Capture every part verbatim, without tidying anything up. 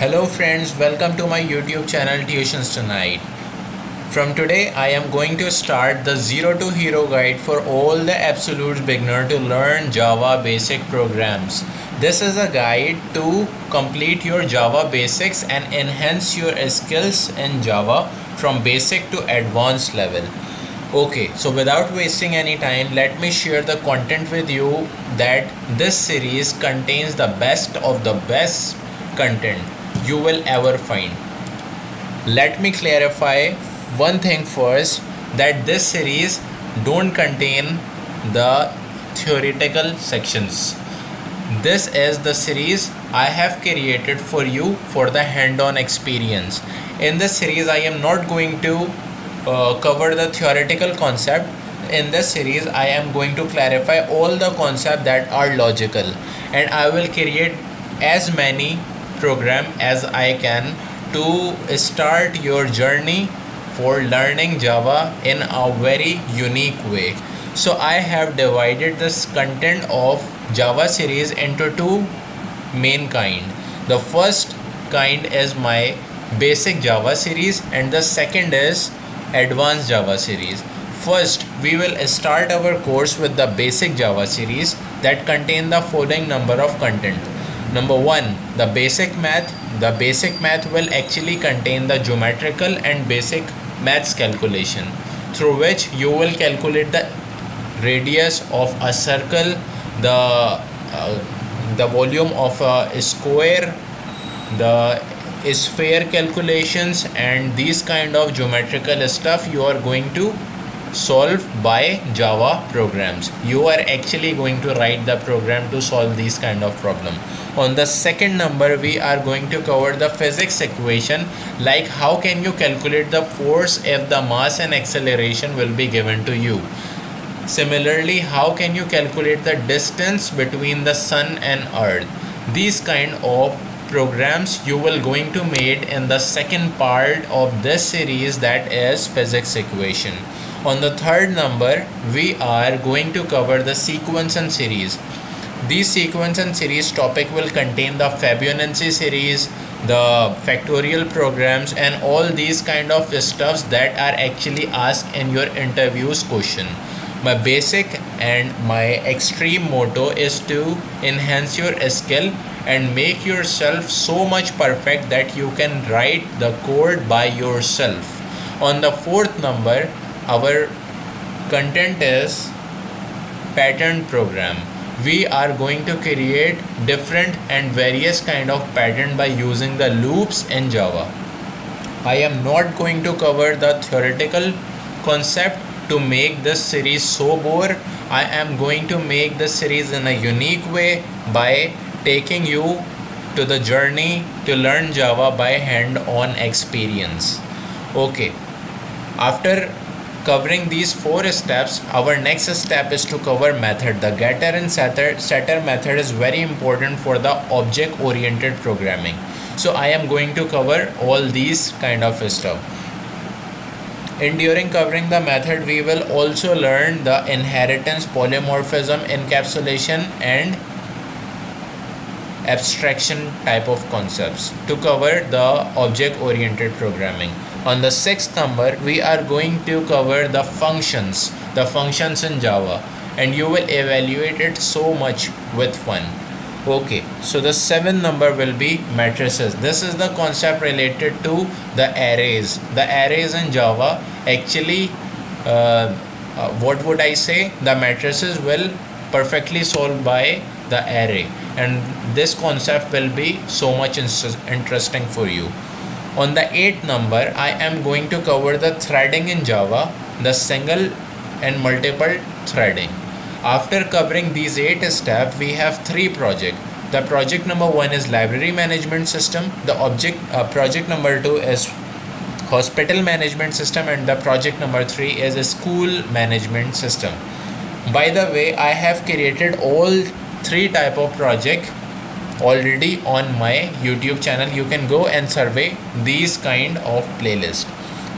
Hello friends, welcome to my YouTube channel Tuitions Tonight. From today I am going to start the Zero to Hero guide for all the absolute beginner to learn Java basic programs. This is a guide to complete your Java basics and enhance your skills in Java from basic to advanced level. Okay, so without wasting any time, let me share the content with you that this series contains the best of the best content you will ever find. Let me clarify one thing first, that this series don't contain the theoretical sections. This is the series I have created for you for the hand-on experience. In this series I am not going to Uh, cover the theoretical concept. In this series I am going to clarify all the concepts that are logical, and I will create as many programs as I can to start your journey for learning Java in a very unique way. So I have divided this content of Java series into two main kind. The first kind is my basic Java series and the second is Advanced Java series. First, we will start our course with the basic Java series that contain the following number of content. Number one, the basic math. The basic math will actually contain the geometrical and basic maths calculation, through which you will calculate the radius of a circle, the uh, the volume of a square, the sphere calculations, and these kind of geometrical stuff you are going to solve by Java programs. You are actually going to write the program to solve these kind of problem. On the second number, we are going to cover the physics equation, like how can you calculate the force if the mass and acceleration will be given to you. Similarly, how can you calculate the distance between the sun and earth. These kind of programs you will going to made in the second part of this series, that is physics equation. On the third number, we are going to cover the sequence and series. These sequence and series topic will contain the Fibonacci series, the factorial programs, and all these kind of stuffs that are actually asked in your interviews question. My basic and my extreme motto is to enhance your skill and make yourself so much perfect that you can write the code by yourself. On the fourth number, our content is pattern program. We are going to create different and various kind of pattern by using the loops in Java. I am not going to cover the theoretical concept to make this series so bored. I am going to make this series in a unique way by taking you to the journey to learn Java by hand-on experience. Okay, after covering these four steps, our next step is to cover method. The getter and setter, setter method is very important for the object-oriented programming. So I am going to cover all these kind of stuff. In during covering the method, we will also learn the inheritance, polymorphism, encapsulation, and abstraction type of concepts to cover the object-oriented programming. On the sixth number, we are going to cover the functions, the functions in Java, and you will evaluate it so much with fun. Okay, so the seventh number will be matrices. This is the concept related to the arrays. The arrays in Java actually, uh, uh, what would I say? The matrices will perfectly solve by the array, and this concept will be so much interesting for you. On the eighth number, I am going to cover the threading in Java, the single and multiple threading. After covering these eight steps, we have three projects. The project number one is library management system. The object uh, project number two is hospital management system, and the project number three is a school management system. By the way, I have created all three type of project already on my YouTube channel. You can go and survey these kind of playlist.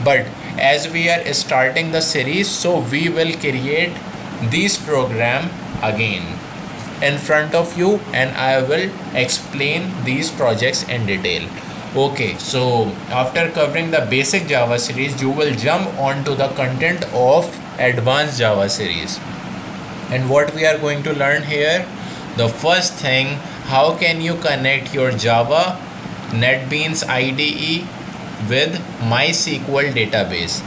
But as we are starting the series, so we will create this program again in front of you, and I will explain these projects in detail. Okay, so after covering the basic Java series, you will jump on to the content of advanced Java series. And what we are going to learn here, the first thing, how can you connect your Java NetBeans I D E with MySQL database?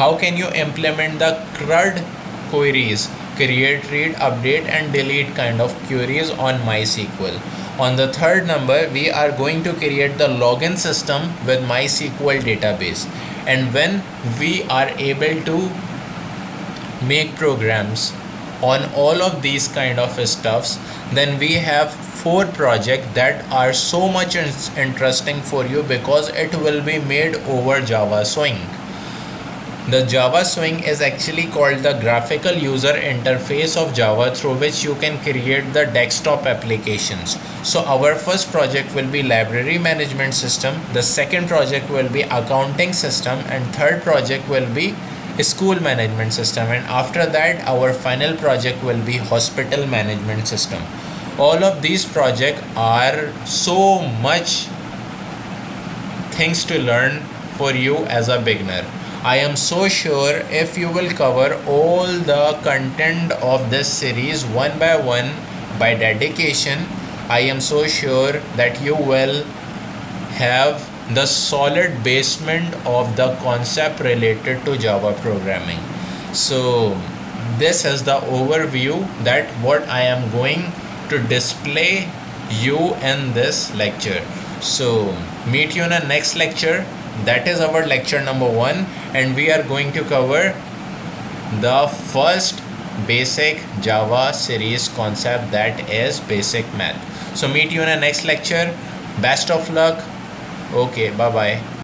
How can you implement the CRUD queries, create, read, update and delete kind of queries on MySQL? On the third number, we are going to create the login system with MySQL database. And when we are able to make programs on all of these kind of stuffs, then we have four projects that are so much interesting for you because it will be made over Java Swing. The Java Swing is actually called the graphical user interface of Java, through which you can create the desktop applications. So our first project will be library management system, the second project will be accounting system, and third project will be school management system, and after that our final project will be hospital management system. All of these projects are so much things to learn for you as a beginner. I am so sure if you will cover all the content of this series one by one by dedication, I am so sure that you will have the solid basement of the concept related to Java programming. So this is the overview that what I am going to display you in this lecture. So meet you in the next lecture. That is our lecture number one, and we are going to cover the first basic Java series concept, that is basic math. So meet you in the next lecture. Best of luck. Okay, bye bye.